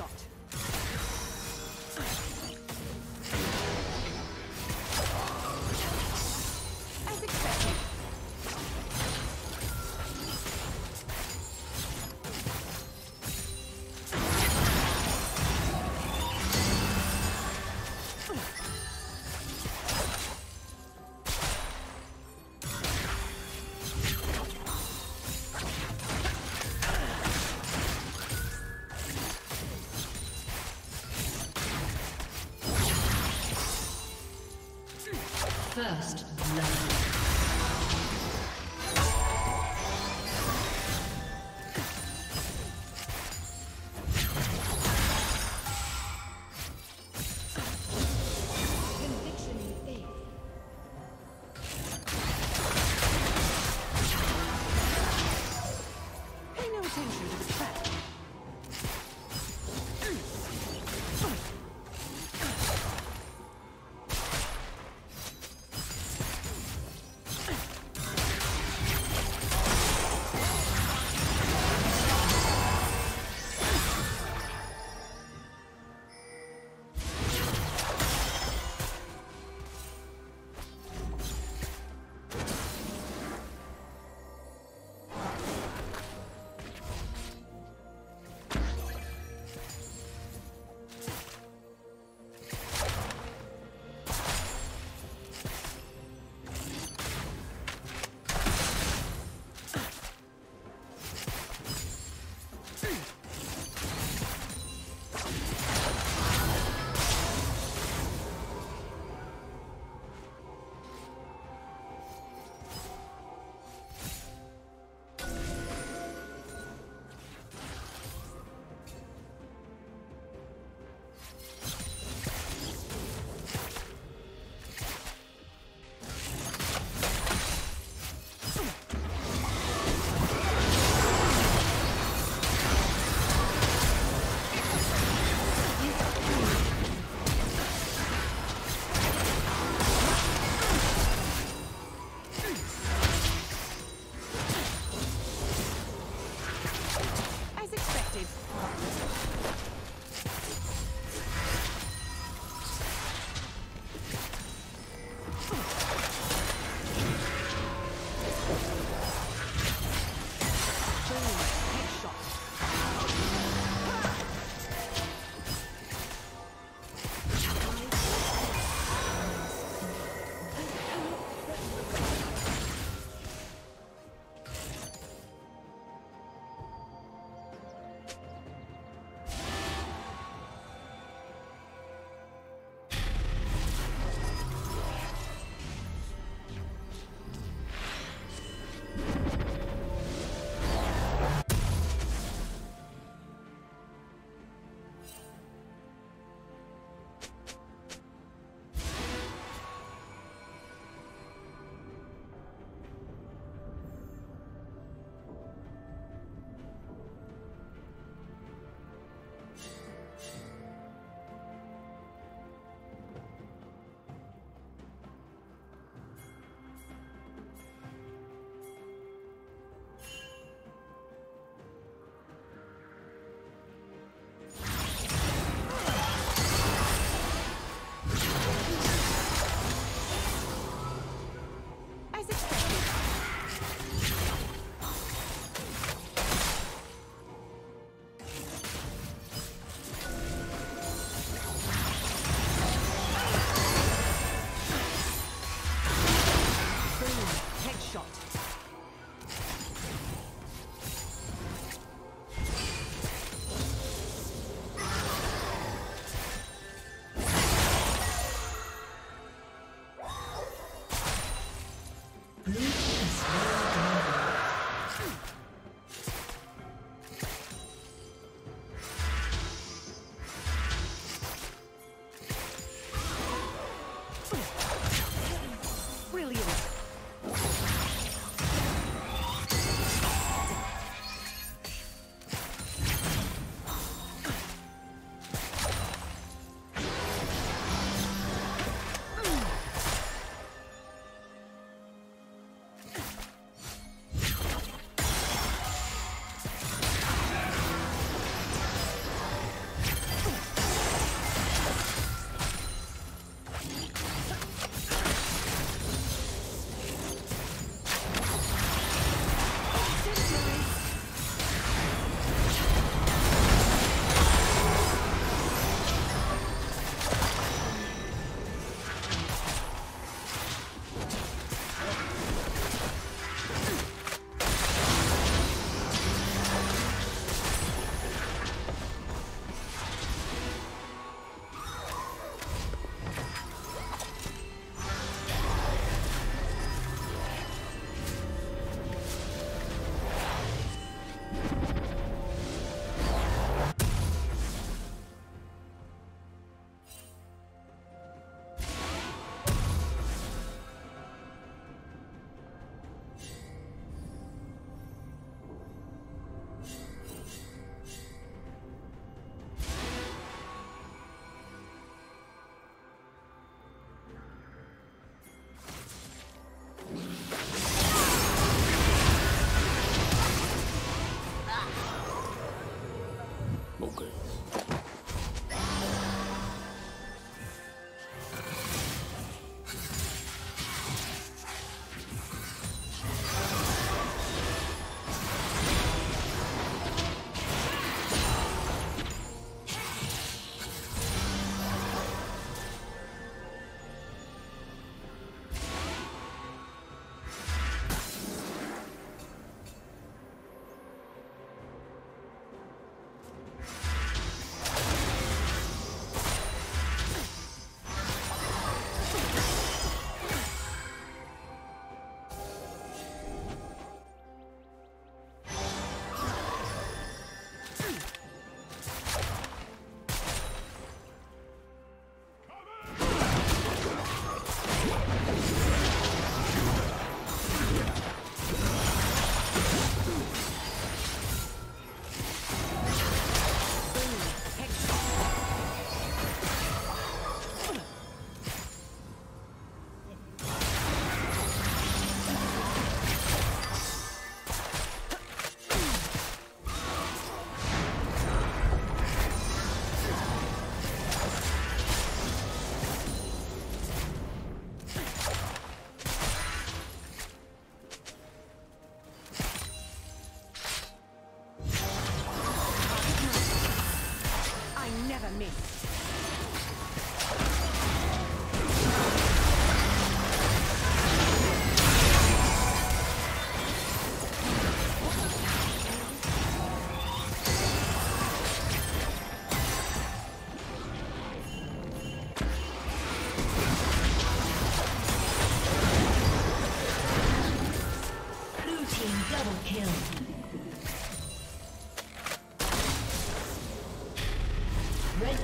shot. First love.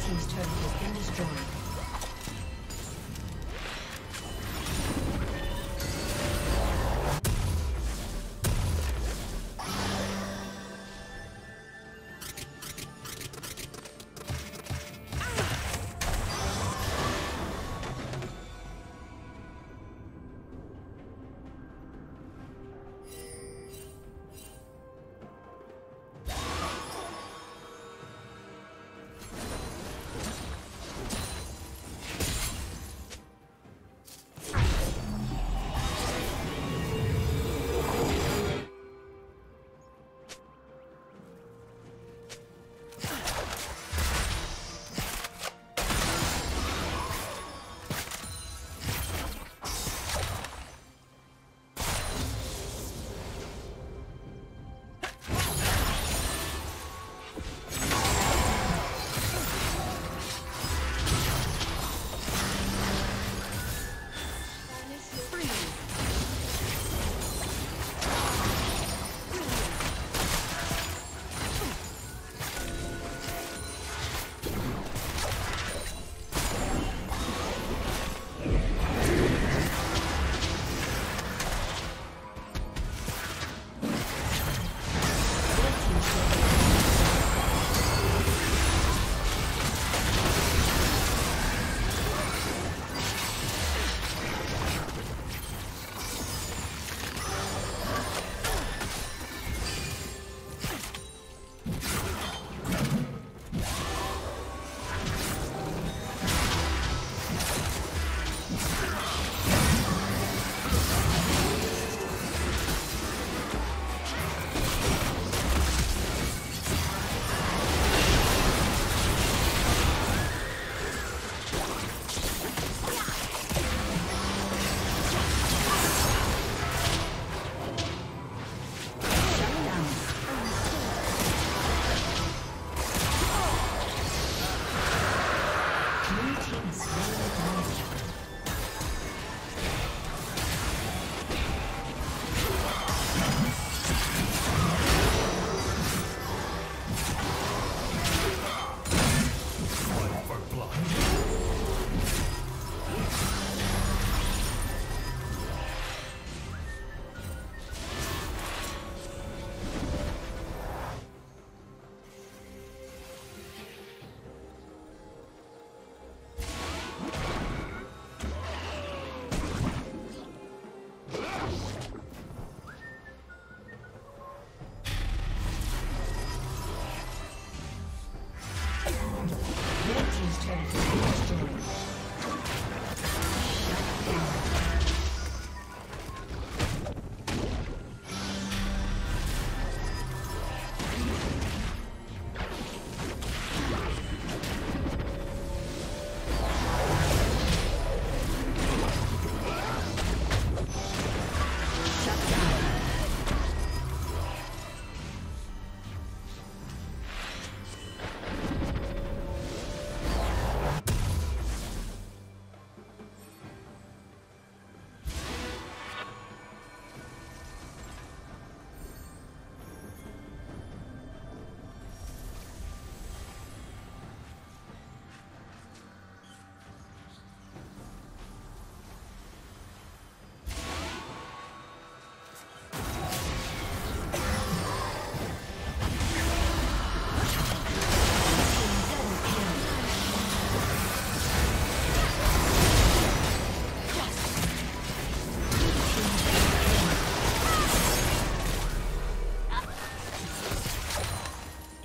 team's turret has been destroyed.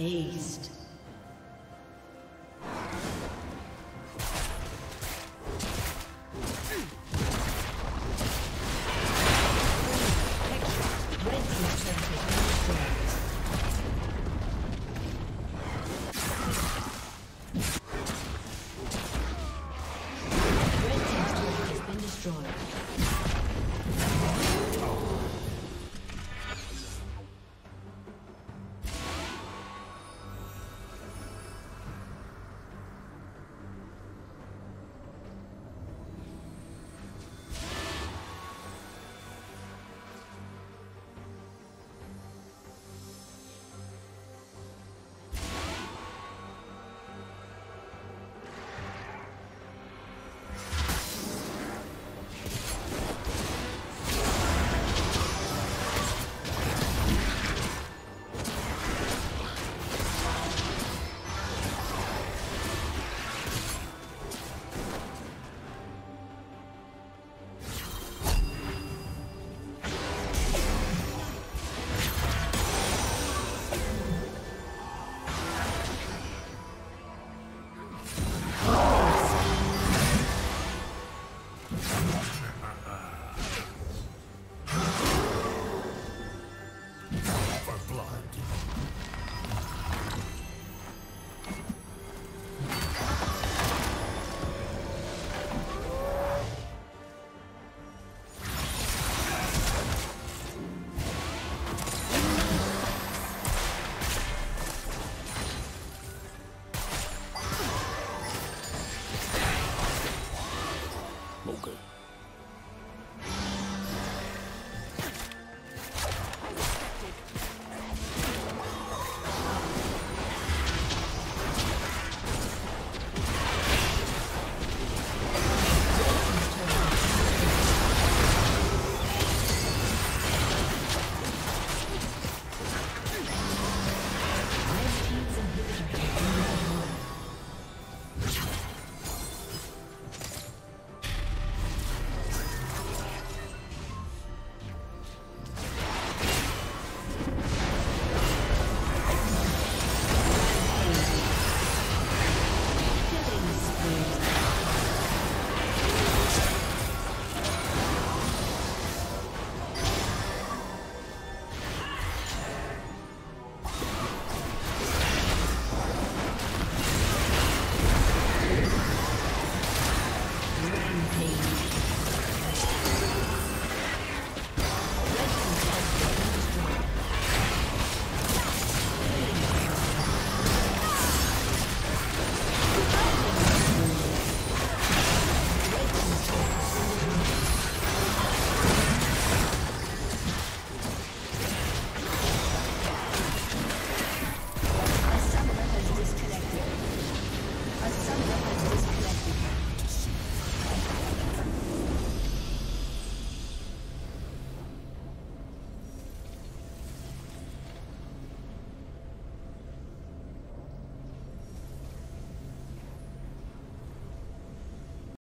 Aced.